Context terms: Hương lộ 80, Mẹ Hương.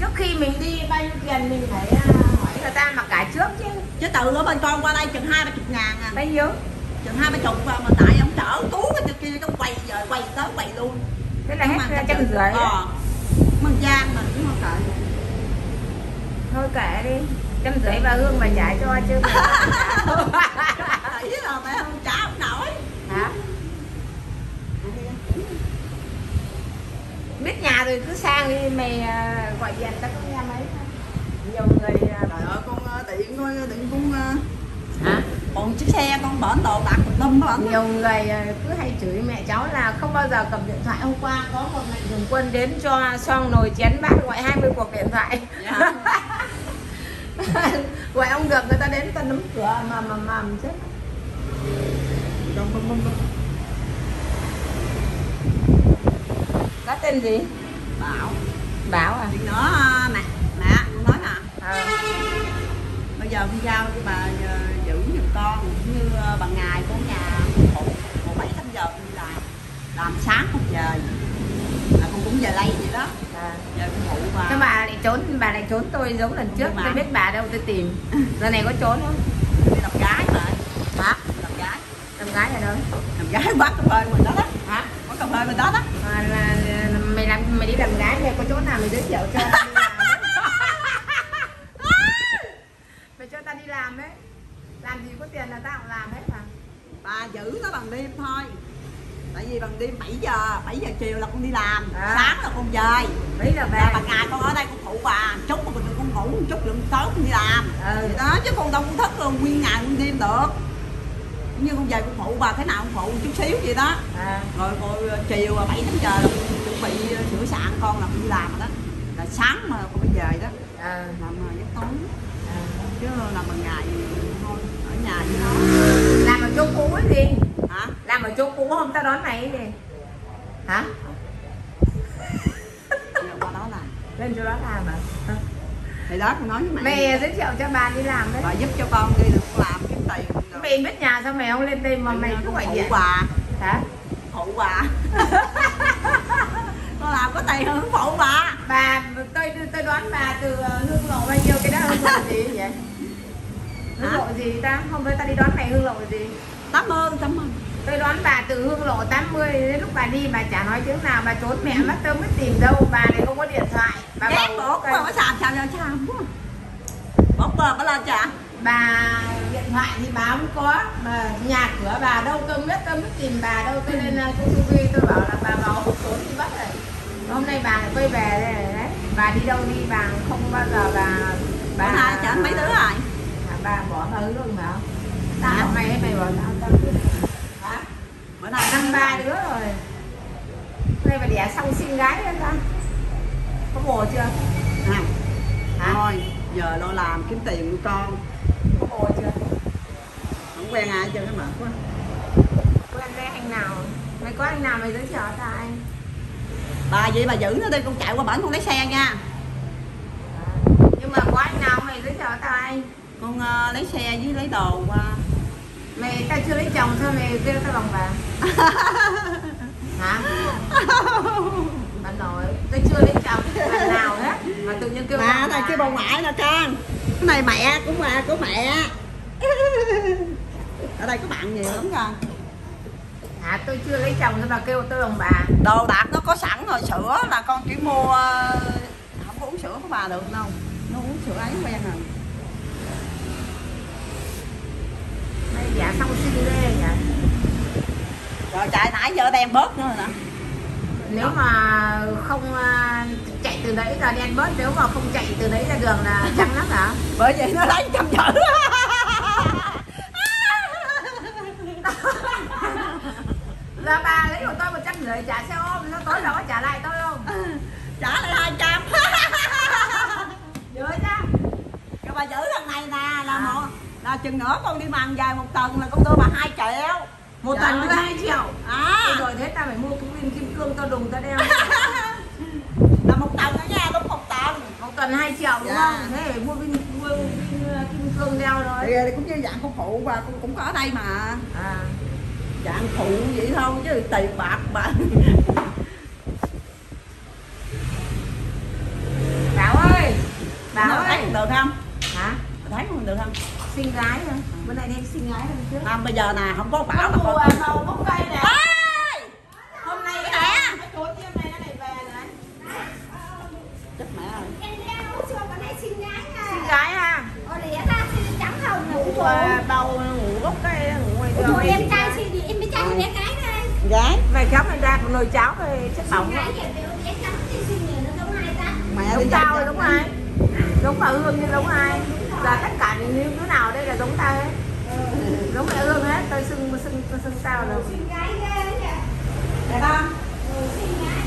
Trước khi mình đi bao nhiêu tiền mình phải hỏi người ta mà cải trước chứ. Chứ tự nó bên con qua đây chừng 20-30 ngàn à. Bao nhiêu? Chừng 20 mà tại ông chở tú cái kia nó quay giờ quay tới quay luôn. Thế là hết 150. Mình Trang mình cũng không sợ. Thôi kệ đi. 150 bà Hương mà trả cho chứ. Ý là mày không trả không nổi. Hả? Biết nhà rồi cứ sang đi mày gọi điện tao có nghe mấy. Nhiều người trời ơi con tiện thôi tiện cũng hả? Còn chiếc xe con bỏ đồ bạc một tâm đó. Nhiều người cứ hay chửi mẹ cháu là không bao giờ cầm điện thoại. Hôm qua có một mẹ Dùng Quân đến cho xong nồi chén bát gọi 20 cuộc điện thoại. Yeah. Gọi ông được người ta đến người ta nắm cửa mà chết. Có tên gì? Bảo. Bảo à? Chuyện đó mẹ con nói nè. Bây giờ con giao cho bà giữ giùm con cũng như bằng ngày của nhà phụ 7-8 giờ con đi làm sáng không về. Mà con cũng về đây vậy đó. Giờ con phụ bà. Cái bà lại trốn tôi giống lần trước. Tôi biết bà đâu tôi tìm. Giờ này có trốn không? Đi làm gái mà. Hả? Làm gái ở đâu? Làm gái bắt cà phê mình đó đó. Hả? Bắt cà phê mình đó đó. Mày đi làm gái mày có chỗ nào mày giới thiệu cho tao đi làm. Mày cho tao đi làm ấy. Làm gì có tiền là tao cũng làm hết mà. Bà giữ nó bằng đêm thôi. Tại vì bằng đêm 7 giờ chiều là con đi làm, sáng là con về. Đấy là về. Bằng ngày con ở đây con phụ bà, chút mà con ngủ một chút lượng tối con đi làm. Vậy đó chứ con đâu cũng thức luôn nguyên ngày nguyên đêm được. Như con về con phụ bà thế nào con phụ chút xíu vậy đó. Rồi chiều 7-8 giờ là chuẩn bị sửa sạn con là con đi làm rồi đó. Là sáng mà con mới về đó. Làm giấc tối. Chứ làm bằng ngày thôi ở nhà với nó. Làm ở chỗ cũ ấy gì? Hả? Làm ở chỗ cũ không tao đón mày gì? Hả? Qua đó làm. Lên chỗ đó làm à? Thì đó con nói với mẹ giới thiệu cho bà đi làm đấy. Bà giúp cho con đi được con làm kiếm tiền. Mày biết nhà sao mày không lên đây mà mày cứ gọi điện bà. Hả? Phụ bà. Con làm có tiền hơn phụ bà. Bà tôi đoán bà từ Hương lộ bao nhiêu cái đó Hương lộ gì vậy? Hương lộ gì ta? Không với ta đi đoán mày Hương lộ gì? 80. Tôi đoán bà từ Hương lộ 80 đến lúc bà đi bà chả nói tiếng nào bà trốn mẹ mất tôi mới tìm đâu bà này không có điện thoại. Bà ghét bố bà có chạm. Bố bà lên chả. Bà điện thoại thì bà không có mà nhà cửa bà đâu tôi biết tôi mới tìm bà đâu tôi lên trên TV tôi bảo là bà bảo trốn đi bắt rồi hôm nay bà lại quay về đây này đấy bà đi đâu đi bà không bao giờ bà chở mấy đứa rồi bà bỏ thứ luôn mà tao mày hay mày bỏ tao hả bữa nay 3 đứa rồi nay bà đẻ xong sinh gái lên ta có bồ chưa nào thôi giờ lo làm kiếm tiền của con có bồ chưa không quen ai chưa cái mệt quá quen với anh nào mày có anh nào mày giới thiệu cho anh bà vậy bà giữ nó đi con chạy qua bển con lấy xe nha nhưng mà có anh nào mày giới thiệu cho anh con lấy xe với lấy đồ qua mày tao chưa lấy chồng thôi mày kêu tao bằng bà hả bà nội tao chưa lấy chồng bà nào hết mà tự nhiên kêu bà này kêu bà ngoại nè con cái này mẹ cũng là của mẹ ở đây có bạn nhiều lắm con à tôi chưa lấy chồng nên bà kêu tôi bằng bà đồ đạc nó có sẵn rồi sữa là con chỉ mua không có uống sữa của bà được đâu nó uống sữa ấy quen rồi đây dạ xong xin ghê vậy rồi chạy nãy giờ đen bớt nữa nè nếu mà không chạy từ đấy là đen bớt nếu mà không chạy từ đấy ra đường là trắng lắm hả bởi vậy nó lấy 150 là bà lấy của tôi 150 trả xe ôm nó tối đó trả lại tôi không trả lại 200 được chứ cho bà giữ lần này nè là một là chừng nữa con đi màng dài một tuần là con đưa bà 2 triệu một tuần đưa 2 triệu rồi thế ta phải mua cũng viên kim cương tao đùng tao đeo là một tuần đó nha đúng một tuần 2 triệu đúng không thế phải mua viên kim cương đeo rồi thì cũng như dạng con phụ và con cũng có ở đây mà dạng phụ vậy thôi chứ tiền bạc bà Bảo ơi Xinh gái hả? Bữa nay em xinh gái hơn trước. Không, bây giờ nè, không có bảo là con màu bóng cây nè. Hôm nay cái này á. Cái tối kia này nó này về nè. Chết mẹ ơi. Em leo xuống cho con thấy xinh gái nha. Xinh gái ha. Ôi lẽ ra xinh trắng hồng ngủ rồi. Đầu ngủ gốc cây ngủ ngoài đường. Ôi em trai xinh đi, em mới trai thì bé cái đây. Gái. Mày khóc em ra còn nồi cháo thì chất bỏng. Gái vậy thì bé trắng thì xinh nhỉ, nó giống ai ta? Mẹ đúng tao rồi đúng ai? Đúng là Hương nhưng đúng ai? Là tất cả những đứa nào đây là giống tao hết. Giống mẹ Hương hết, tôi xưng tao rồi. Xinh gái ghê đấy kìa. Đẹp không? Xinh gái.